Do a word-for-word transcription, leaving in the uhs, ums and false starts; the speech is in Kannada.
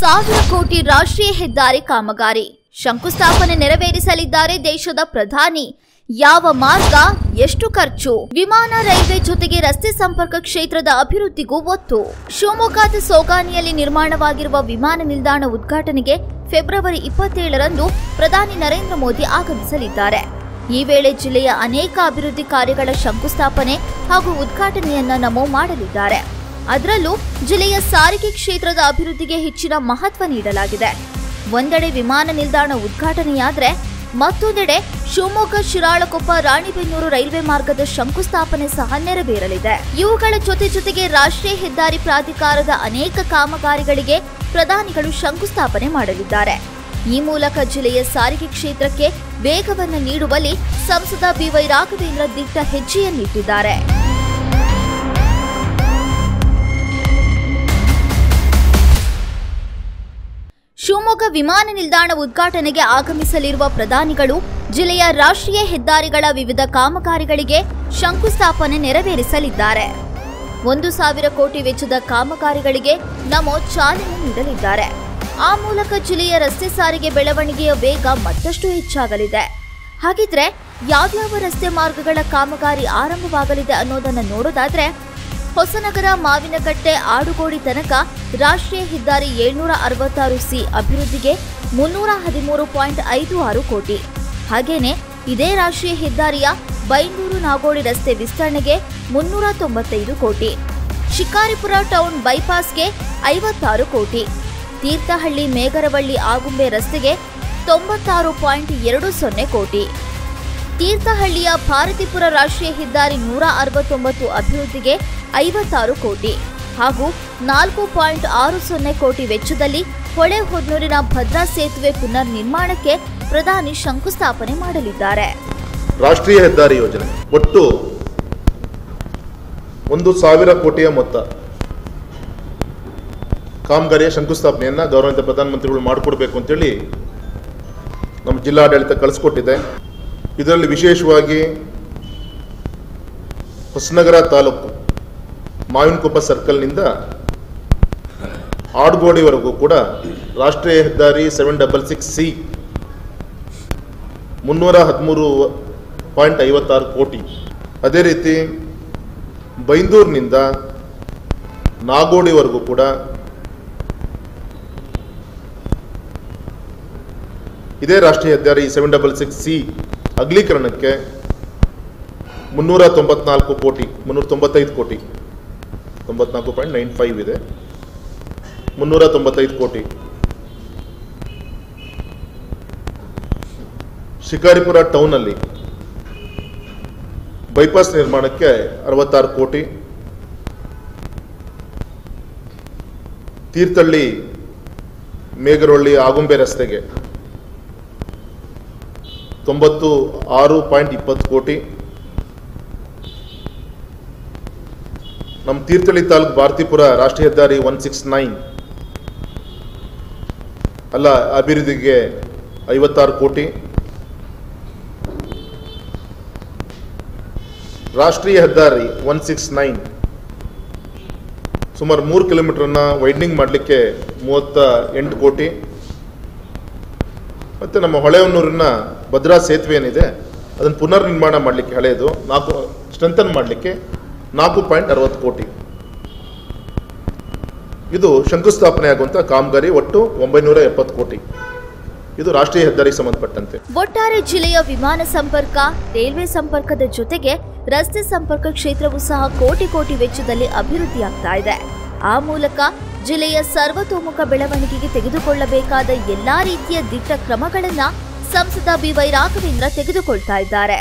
ಸಾವಿರ ಕೋಟಿ ರಾಷ್ಟ್ರೀಯ ಹೆದ್ದಾರಿ ಕಾಮಗಾರಿ ಶಂಕುಸ್ಥಾಪನೆ ನೆರವೇರಿಸಲಿದ್ದಾರೆ ದೇಶದ ಪ್ರಧಾನಿ। ಯಾವ ಮಾರ್ಗ, ಎಷ್ಟು ಖರ್ಚು? ವಿಮಾನ, ರೈಲ್ವೆ ಜೊತೆಗೆ ರಸ್ತೆ ಸಂಪರ್ಕ ಕ್ಷೇತ್ರದ ಅಭಿವೃದ್ಧಿಗೂ ಒತ್ತು। ಶಿವಮೊಗ್ಗದ ಸೋಗಾನಿಯಲ್ಲಿ ನಿರ್ಮಾಣವಾಗಿರುವ ವಿಮಾನ ನಿಲ್ದಾಣ ಉದ್ಘಾಟನೆಗೆ ಫೆಬ್ರವರಿ ಇಪ್ಪತ್ತೇಳರಂದು ಪ್ರಧಾನಿ ನರೇಂದ್ರ ಮೋದಿ ಆಗಮಿಸಲಿದ್ದಾರೆ। ಈ ವೇಳೆ ಜಿಲ್ಲೆಯ ಅನೇಕ ಅಭಿವೃದ್ಧಿ ಕಾರ್ಯಗಳ ಶಂಕುಸ್ಥಾಪನೆ ಹಾಗೂ ಉದ್ಘಾಟನೆಯನ್ನು ನಮೋ ಮಾಡಲಿದ್ದಾರೆ। ಅದರಲ್ಲೂ ಜಿಲ್ಲೆಯ ಸಾರಿಗೆ ಕ್ಷೇತ್ರದ ಅಭಿವೃದ್ಧಿಗೆ ಹೆಚ್ಚಿನ ಮಹತ್ವ ನೀಡಲಾಗಿದೆ। ಒಂದೆಡೆ ವಿಮಾನ ನಿಲ್ದಾಣ ಉದ್ಘಾಟನೆಯಾದರೆ ಮತ್ತೊಂದೆಡೆ ಶಿವಮೊಗ್ಗ, ಶಿರಾಳಕೊಪ್ಪ, ರಾಣಿಬೆನ್ನೂರು ರೈಲ್ವೆ ಮಾರ್ಗದ ಶಂಕುಸ್ಥಾಪನೆ ಸಹ ನೆರವೇರಲಿದೆ। ಇವುಗಳ ಜೊತೆ ಜೊತೆಗೆ ರಾಷ್ಟ್ರೀಯ ಹೆದ್ದಾರಿ ಪ್ರಾಧಿಕಾರದ ಅನೇಕ ಕಾಮಗಾರಿಗಳಿಗೆ ಪ್ರಧಾನಿಗಳು ಶಂಕುಸ್ಥಾಪನೆ ಮಾಡಲಿದ್ದಾರೆ। ಈ ಮೂಲಕ ಜಿಲ್ಲೆಯ ಸಾರಿಗೆ ಕ್ಷೇತ್ರಕ್ಕೆ ವೇಗವನ್ನು ನೀಡುವಲ್ಲಿ ಸಂಸದ ಬಿವೈ ರಾಘವೇಂದ್ರ ದಿಟ್ಟ ಹೆಜ್ಜೆಯನ್ನಿಟ್ಟಿದ್ದಾರೆ। ಶಿವಮೊಗ್ಗ ವಿಮಾನ ನಿಲ್ದಾಣ ಉದ್ಘಾಟನೆಗೆ ಆಗಮಿಸಲಿರುವ ಪ್ರಧಾನಿಗಳು ಜಿಲ್ಲೆಯ ರಾಷ್ಟ್ರೀಯ ಹೆದ್ದಾರಿಗಳ ವಿವಿಧ ಕಾಮಗಾರಿಗಳಿಗೆ ಶಂಕುಸ್ಥಾಪನೆ ನೆರವೇರಿಸಲಿದ್ದಾರೆ। ಒಂದು ಸಾವಿರ ಕೋಟಿ ವೆಚ್ಚದ ಕಾಮಗಾರಿಗಳಿಗೆ ನಮೋ ಚಾಲನೆ ನೀಡಲಿದ್ದಾರೆ। ಆ ಮೂಲಕ ಜಿಲ್ಲೆಯ ರಸ್ತೆ ಸಾರಿಗೆ ಬೆಳವಣಿಗೆಯ ವೇಗ ಮತ್ತಷ್ಟು ಹೆಚ್ಚಾಗಲಿದೆ। ಹಾಗಿದ್ರೆ ಯಾವ್ಯಾವ ರಸ್ತೆ ಮಾರ್ಗಗಳ ಕಾಮಗಾರಿ ಆರಂಭವಾಗಲಿದೆ ಅನ್ನೋದನ್ನು ನೋಡೋದಾದ್ರೆ ಹೊಸನಗರ, ಮಾವಿನಕಟ್ಟೆ, ಆಡುಗೋಡಿ ತನಕ ರಾಷ್ಟ್ರೀಯ ಹೆದ್ದಾರಿ ಏಳ್ನೂರ ಅರವತ್ತಾರು ಸಿ ಅಭಿವೃದ್ಧಿಗೆ ಮುನ್ನೂರ ಹದಿಮೂರು ಪಾಯಿಂಟ್ ಐದು ಆರು ಕೋಟಿ, ಹಾಗೇನೆ ಇದೇ ರಾಷ್ಟ್ರೀಯ ಹೆದ್ದಾರಿಯ ಬೈಂದೂರು ನಾಗೋಡಿ ರಸ್ತೆ ವಿಸ್ತರಣೆಗೆ ಮುನ್ನೂರ ತೊಂಬತ್ತೈದು ಕೋಟಿ, ಶಿಕಾರಿಪುರ ಟೌನ್ ಬೈಪಾಸ್ಗೆ ಐವತ್ತಾರು ಕೋಟಿ, ತೀರ್ಥಹಳ್ಳಿ ಮೇಗರವಳ್ಳಿ ಆಗುಂಬೆ ರಸ್ತೆಗೆ ತೊಂಬತ್ತಾರು ಪಾಯಿಂಟ್ ಎರಡು ಸೊನ್ನೆ ಕೋಟಿ, ತೀರ್ಥಹಳ್ಳಿಯ ಭಾರತೀಪುರ ರಾಷ್ಟ್ರೀಯ ಹೆದ್ದಾರಿ ನೂರ ಅರವತ್ತೊಂಬತ್ತು ಅಭಿವೃದ್ಧಿಗೆ ಐವತ್ತಾರು ಕೋಟಿ ಹಾಗೂ ನಾಲ್ಕು ಪಾಯಿಂಟ್ ಆರು ಸೊನ್ನೆ ಕೋಟಿ ವೆಚ್ಚದಲ್ಲಿ ಹೊಳೆಹೊನ್ನೂರಿನ ಭದ್ರಾ ಸೇತುವೆ ಪುನರ್ ನಿರ್ಮಾಣಕ್ಕೆ ಪ್ರಧಾನಿ ಶಂಕುಸ್ಥಾಪನೆ ಮಾಡಲಿದ್ದಾರೆ। ರಾಷ್ಟ್ರೀಯ ಹೆದ್ದಾರಿ ಯೋಜನೆ ಒಟ್ಟು ಒಂದು ಸಾವಿರ ಕೋಟಿಯ ಮೊತ್ತ ಕಾಮಗಾರಿಯ ಶಂಕುಸ್ಥಾಪನೆಯನ್ನು ಗೌರವಾನ್ವಿತ ಪ್ರಧಾನಮಂತ್ರಿಗಳು ಮಾಡಿಕೊಡ್ಬೇಕು ಅಂತೇಳಿ ನಮ್ಮ ಜಿಲ್ಲಾಡಳಿತ ಕಳಿಸ್ಕೊಟ್ಟಿದೆ। ಇದರಲ್ಲಿ ವಿಶೇಷವಾಗಿ ಹೊಸನಗರ ತಾಲೂಕು ಮಾವಿನಕೊಪ್ಪ ಸರ್ಕಲ್ನಿಂದ ಆಡುಗೋಡಿವರೆಗೂ ಕೂಡ ರಾಷ್ಟ್ರೀಯ ಹೆದ್ದಾರಿ ಸೆವೆನ್ ಡಬಲ್ ಸಿಕ್ಸ್ ಸಿ ಮುನ್ನೂರ ಹದಿಮೂರು ಪಾಯಿಂಟ್ ಐವತ್ತಾರು ಕೋಟಿ, ಅದೇ ರೀತಿ ಬೈಂದೂರಿನಿಂದ ನಾಗೋಡಿವರೆಗೂ ಕೂಡ ಇದೇ ರಾಷ್ಟ್ರೀಯ ಹೆದ್ದಾರಿ ಸೆವೆನ್ ಡಬಲ್ ಸಿಕ್ಸ್ ಸಿ ಅಗಲೀಕರಣಕ್ಕೆ ಮುನ್ನೂರ ತೊಂಬತ್ನಾಲ್ಕು ಕೋಟಿ ಮುನ್ನೂರ ತೊಂಬತ್ತೈದು ಕೋಟಿ ತೊಂಬತ್ನಾಲ್ಕು ಪಾಯಿಂಟ್ ನೈನ್ ಫೈವ್ ಇದೆ ಮುನ್ನೂರ ತೊಂಬತ್ತೈದು ಕೋಟಿ, ಶಿಕಾರಿಪುರ ಟೌನಲ್ಲಿ ಬೈಪಾಸ್ ನಿರ್ಮಾಣಕ್ಕೆ ಅರವತ್ತಾರು ಕೋಟಿ, ತೀರ್ಥಹಳ್ಳಿ ಮೇಗರಹಳ್ಳಿ ಆಗುಂಬೆ ರಸ್ತೆಗೆ ತೊಂಬತ್ತು ಆರು ಪಾಯಿಂಟ್ ಇಪ್ಪತ್ತು ಕೋಟಿ, ನಮ್ಮ ತೀರ್ಥಹಳ್ಳಿ ತಾಲೂಕು ಭಾರತೀಪುರ ರಾಷ್ಟ್ರೀಯ ಹೆದ್ದಾರಿ ಒನ್ ಸಿಕ್ಸ್ ನೈನ್ ಅಲ್ಲ ಅಭಿವೃದ್ಧಿಗೆ ಐವತ್ತಾರು ಕೋಟಿ, ರಾಷ್ಟ್ರೀಯ ಹೆದ್ದಾರಿ ಒನ್ ಸಿಕ್ಸ್ ನೈನ್ ಸುಮಾರು ಮೂರು ಕಿಲೋಮೀಟರನ್ನ ವೈಡ್ನಿಂಗ್ ಮಾಡಲಿಕ್ಕೆ ಮೂವತ್ತ ಎಂಟು ಕೋಟಿ, ಮತ್ತು ನಮ್ಮ ಹೊಳೆಹೊನ್ನೂರಿನ ಭದ್ರಾ ಸೇತುವೆ ಏನಿದೆ ಅದನ್ನು ಪುನರ್ ನಿರ್ಮಾಣ ಮಾಡಲಿಕ್ಕೆ ಹಳೆಯದು ನಾಲ್ಕು ಸ್ಟ್ರೆಂಥನ್ ಮಾಡಲಿಕ್ಕೆ ನಾಲ್ಕು ಪಾಯಿಂಟ್ ಅರವತ್ತು ಕೋಟಿ, ಇದು ಶಂಕುಸ್ಥಾಪನೆ ಆಗುವಂಥ ಕಾಮಗಾರಿ ಒಟ್ಟು ಒಂಬೈನೂರ ಎಪ್ಪತ್ತು ಕೋಟಿ, ಇದು ರಾಷ್ಟ್ರೀಯ ಹೆದ್ದಾರಿಗೆ ಸಂಬಂಧಪಟ್ಟಂತೆ। ಒಟ್ಟಾರೆ ಜಿಲ್ಲೆಯ ವಿಮಾನ ಸಂಪರ್ಕ, ರೈಲ್ವೆ ಸಂಪರ್ಕದ ಜೊತೆಗೆ ರಸ್ತೆ ಸಂಪರ್ಕ ಕ್ಷೇತ್ರವೂ ಸಹ ಕೋಟಿ ಕೋಟಿ ವೆಚ್ಚದಲ್ಲಿ ಅಭಿವೃದ್ಧಿಯಾಗ್ತಾ ಇದೆ। ಆ ಮೂಲಕ ಜಿಲ್ಲೆಯ ಸರ್ವತೋಮುಖ ಬೆಳವಣಿಗೆಗೆ ತೆಗೆದುಕೊಳ್ಳಬೇಕಾದ ಎಲ್ಲಾ ರೀತಿಯ ದಿಟ್ಟ ಕ್ರಮಗಳನ್ನು ಸಂಸದ ಬಿವೈ ರಾಘವೇಂದ್ರ ತೆಗೆದುಕೊಳ್ತಾ ಇದ್ದಾರೆ।